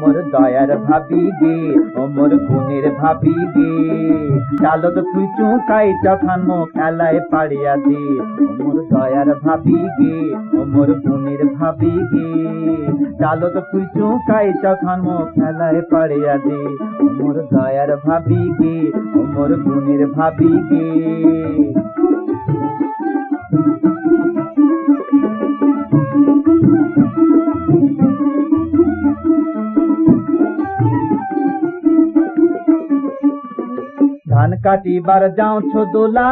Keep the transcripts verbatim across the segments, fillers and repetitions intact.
मोर दयार भाबी गे ओ मोर गुणेर भाबी गे चालत तुई चुकाई जखन मो कालाय पाड़िया दे मोर दयार भाबी गे ओ मोर गुणेर भाबी गे चालत तुई चुकाई जखन मो कालाय पाड़िया दे मोर दयार भाबी गे ओ मोर गुणेर भाबी गे धान काटी बार जाऊं छो दोला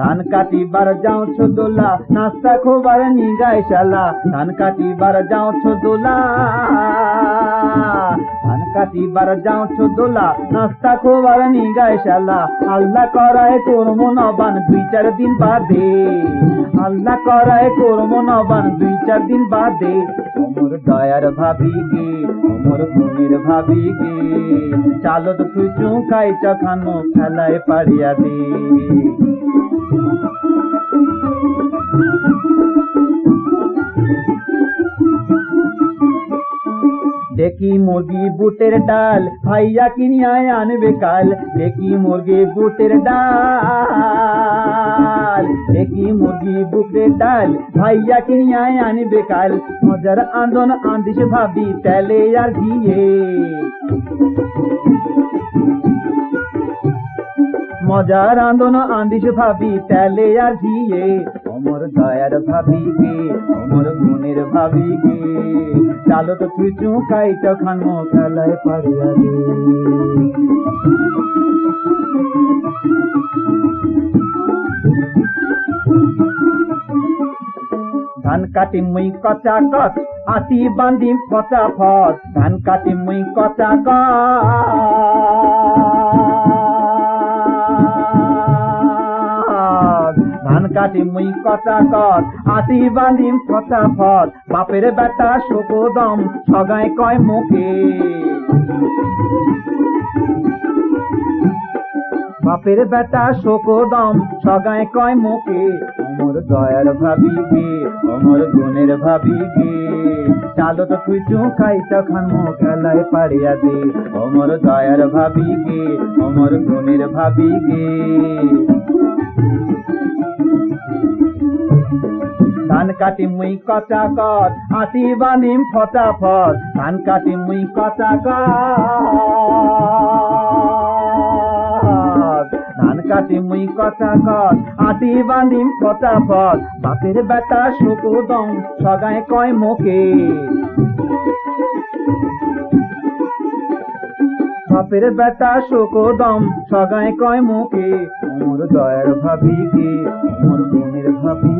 धान काटी बार जाऊं छो दोला नाश्ता खोबार निगाय शाला धान काटी बार जाऊं छो दोला धान काटी बार जाऊं छो दोला नाश्ता खोबार निगाय शाला अल्लाह कराए तोर मनोबान दुई चार दिन बादे अल्लाह कराए तोर मनोबान दुई चार दिन बादे मोर दयार भाबी गे मोर गुणेर भाबी गे चालत तुई चुकाई जखन मो कालाय पाड़िया दे देखी मुर्गी बुटेर डाल भाइया किनिया आनबे काल देखी मुर्गी बुटेर डाल देखी मुर्गी बुके डाल भाइया किनिया आनी बेकाल मजार आंदोन आंदिश भाभी तेले यार घिए मजार आंदोन आंदिश भाभी तेले यार घिए मोर दयार भाभी गे मोर गुणेर भाभी गे चालो तो तुई चुकाई तखन मो कालाय पाड़िया दे धान काटी मुई कचा कच आती बांधी पचा फस धान काटी मुई कचा कच धान काटी मुई कचा कच आती बांधी पचा फस बापेर बेटा शोकोदम सगाई कय मुके बापेर बेटा शोकोदम सगाई कय मुके मोर दयार भाबी गे मोर गुणेर भाबी गे चालत तुई चुकाई तखन मो कालाय पाड़िया दे मोर दयार भाबी गे मोर गुणेर भाबी गे धान काटी मुई कचा कच आती बानिम फटाफट धान काटी मुई कचा कच धान काटी मुई कचा कच आती बानिम फटाफट बापेर बेटा शोकोदम सगाई कय मुके बापेर बेटा शोकोदम सगाई कय मुके मोर दयार भाबी गे मोर गुणेर भाबी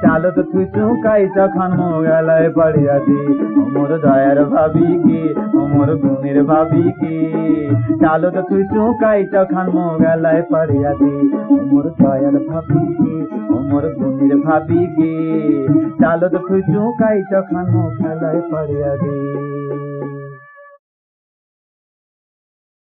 चालत तुई चुकाई जखन मो कालाय पाड़िया दे मोर दयार भाबी गे मोर गुणेर भाबी गे चालत तुई चुकाई जखन मो कालाय पाड़िया दे मोर दयार भाबी गे मोर गुणेर भाबी गे चालत तुई चुकाई जखन मो कालाय पाड़िया दे।